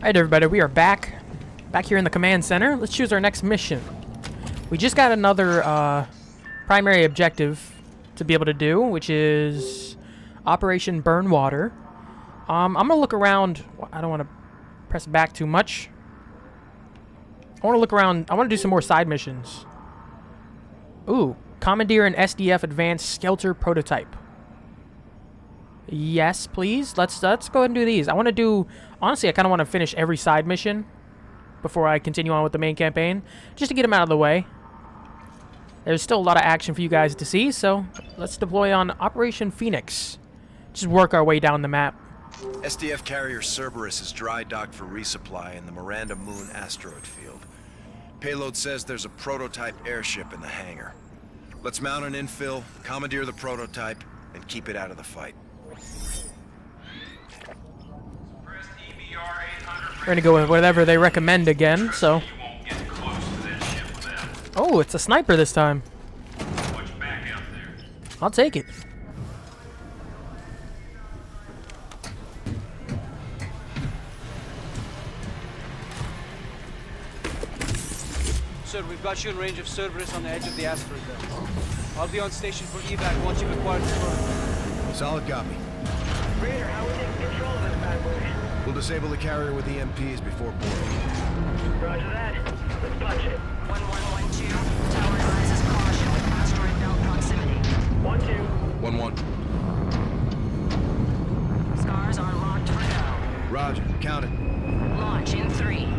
Alright everybody, we are back here in the command center. Let's choose our next mission. We just got another primary objective to be able to do, which is Operation Burnwater. I'm going to look around. I don't want to press back too much. I want to look around. I want to do some more side missions. Ooh, commandeer an SDF advanced skelter prototype. Yes, please. Let's go ahead and do these. I want to do... Honestly, I kind of want to finish every side mission before I continue on with the main campaign, just to get them out of the way. There's still a lot of action for you guys to see, so let's deploy on Operation Phoenix. Just work our way down the map. SDF carrier Cerberus is dry docked for resupply in the Miranda Moon asteroid field. Payload says there's a prototype airship in the hangar. Let's mount an infill, commandeer the prototype, and keep it out of the fight. We're gonna go with whatever they recommend again, so... Oh, it's a sniper this time. I'll take it. Sir, we've got you in range of Cerberus on the edge of the asteroid belt. I'll be on station for evac once you've acquired the prototype. Solid copy. Raider, how are we taking control of this bad boy? We'll disable the carrier with EMPs before boarding. Roger that. Let's punch it. 1112. Tower advises caution with asteroid belt proximity. 1-2. 1-1. Scars are locked for now. Roger. Count it. Launch in 3, 2, 1.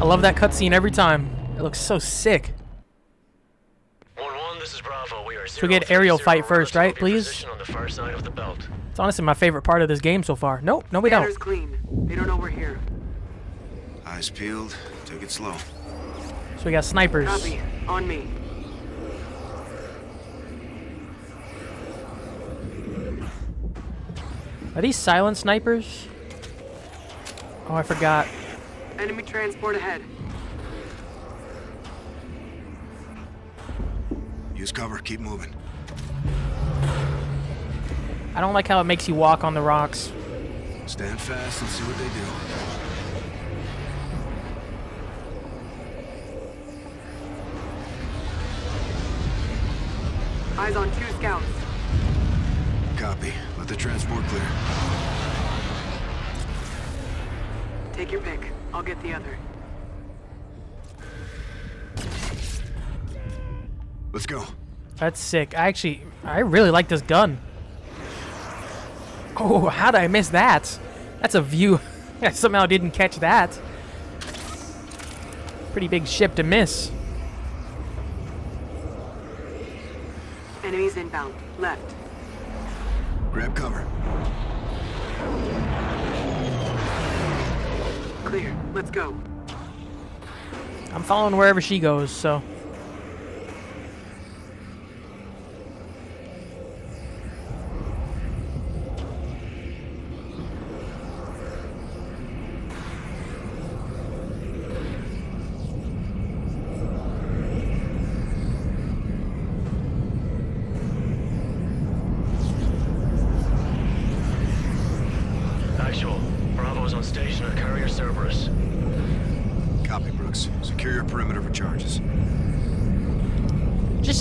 I love that cutscene every time. It looks so sick. So we get aerial fight first, right? Please. On the far side of the belt. It's honestly my favorite part of this game so far. Nope, no, we don't. Clean. They don't know we're here. Eyes peeled. Take it slow. So we got snipers. Copy. On me. Are these silent snipers? Oh, I forgot. Enemy transport ahead. Use cover, keep moving. I don't like how it makes you walk on the rocks. Stand fast and see what they do. Eyes on 2 scouts. Copy. Let the transport clear. Take your pick. I'll get the other. Let's go. That's sick. I really like this gun. Oh, how did I miss that? That's a view. I somehow didn't catch that. Pretty big ship to miss. Enemies inbound. Left. Grab cover. Clear. Let's go. I'm following wherever she goes, so...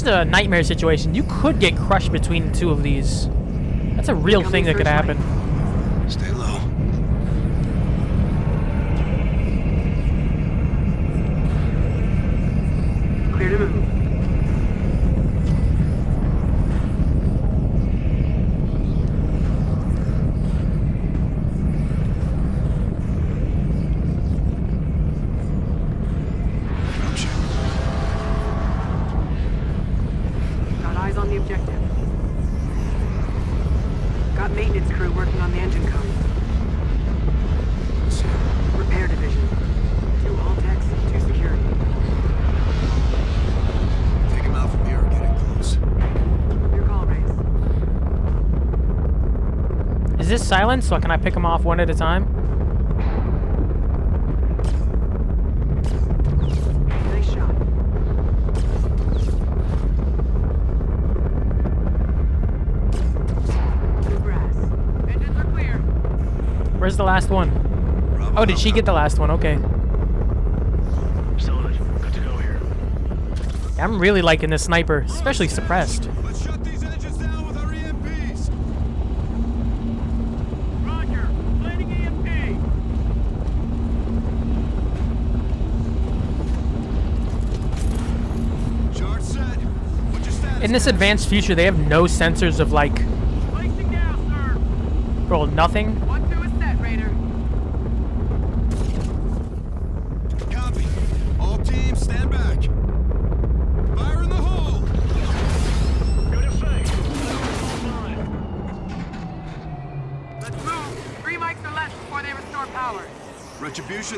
a nightmare situation. You could get crushed between 2 of these. That's a real thing that could happen. Stay low. Clear to move. Gotcha. Objective. Got maintenance crew working on the engine comms. Repair division. 2 all techs, 2 security. Take him out from here or get him close. Your call, Reyes. Is this silent? So can I pick them off one at a time? Nice shot. the last one? Bravo, oh, did she get the last one? Okay. Solid. Good to go here. I'm really liking this sniper, especially suppressed. Let's shut these engines down with our EMPs. Roger. Landing EMP. Charge set. What's your status? In this advanced future, they have no sensors of like. Placing down, sir. Roll nothing.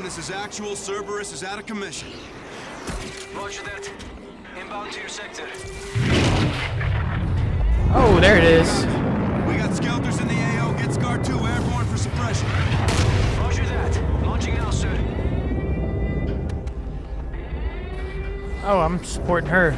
This is actual. Cerberus is out of commission. Roger that. Inbound to your sector. Oh, there it is. We got skelters in the AO. Get Scar 2 airborne for suppression. Roger that. Launching now, sir. Oh, I'm supporting her.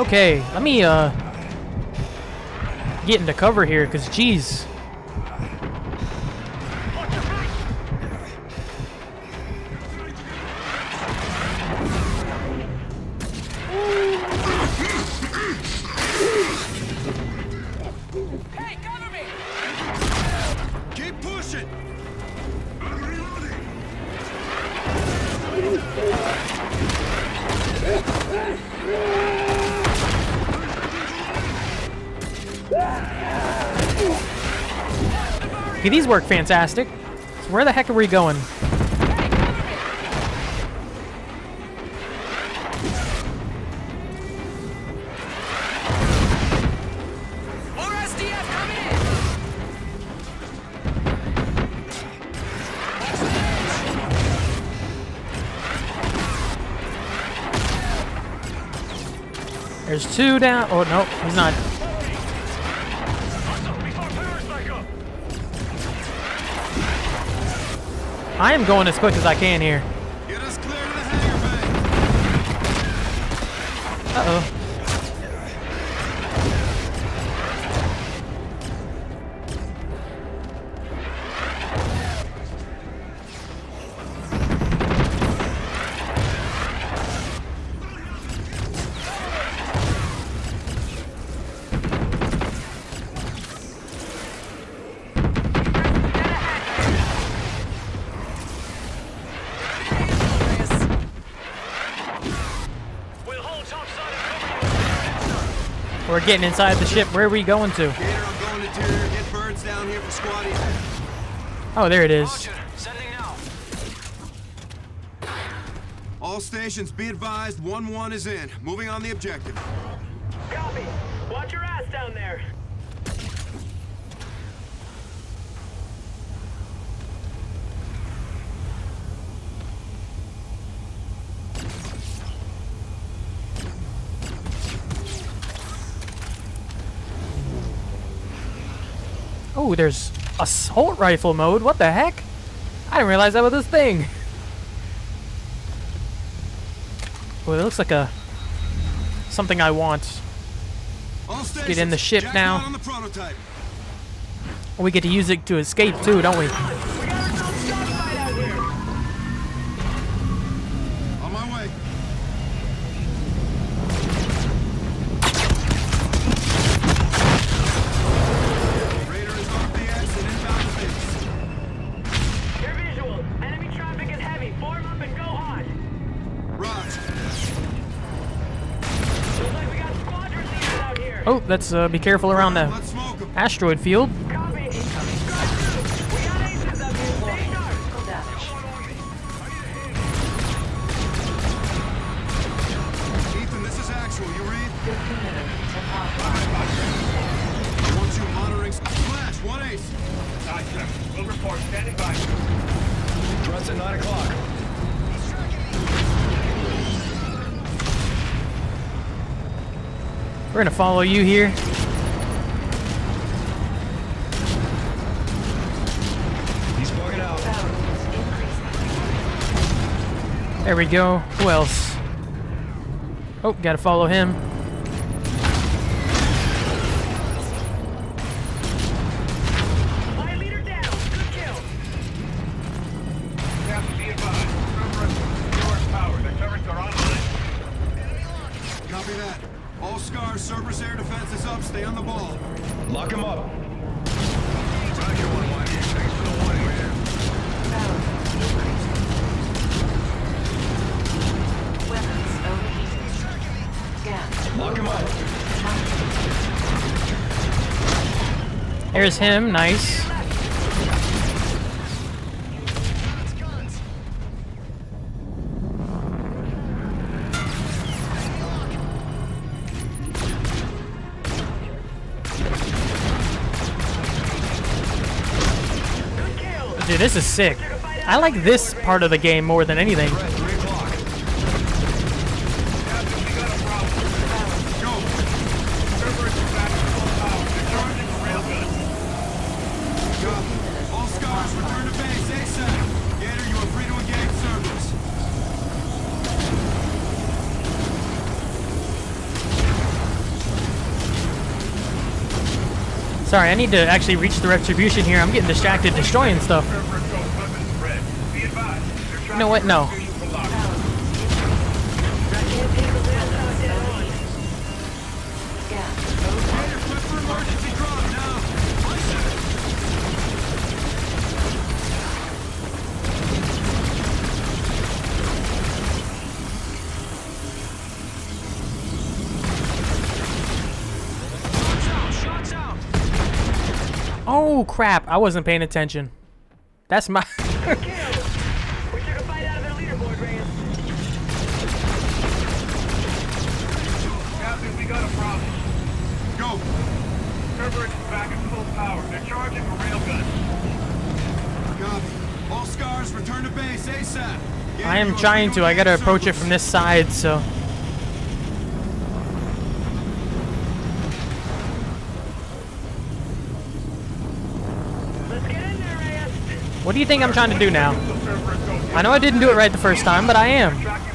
Okay, let me get into cover here, cause geez. Hey, cover me! Keep pushing. I'm reloading. Okay, these work fantastic. So where the heck are we going? More SDF coming in. There's two down. Oh no, he's not. I am going as quick as I can here. Get us clear to the hangar bay. We're getting inside the ship. Where are we going to? Oh, there it is. All stations, be advised. 1-1 is in. Moving on the objective. Copy. Watch your ass down there. Ooh, there's assault rifle mode. What the heck? I didn't realize that was this thing. Oh, it looks like a something I want. Stations, get in the ship now. On the we get to use it to escape too, don't we? On my way. Oh, let's be careful around the asteroid field. Roger. We'll report. Standing by. Threats at 9 o'clock. He's tracking. We're gonna follow you here. He's bugging out. There we go. Who else? Oh, gotta follow him. Cerberus air defense is up. Stay on the ball. Lock him up. Roger, 1-1. Thanks for the warning, man. Weapons overheating. Gas. Lock him up. Here's him. Nice. Dude, this is sick. I like this part of the game more than anything. Sorry, I need to actually reach the retribution here. I'm getting distracted destroying stuff. You know what? No. Oh crap, I wasn't paying attention. That's my We're sure to fight out of their leaderboard, Reyes. Captain, we got a problem. Go. Cerberus is back at full power. They're charging for railguns. Copy. All Scars, return to base ASAP. I am trying to. I gotta approach it from this side, so. What do you think I'm trying to do now? I know I didn't do it right the first time, but I am.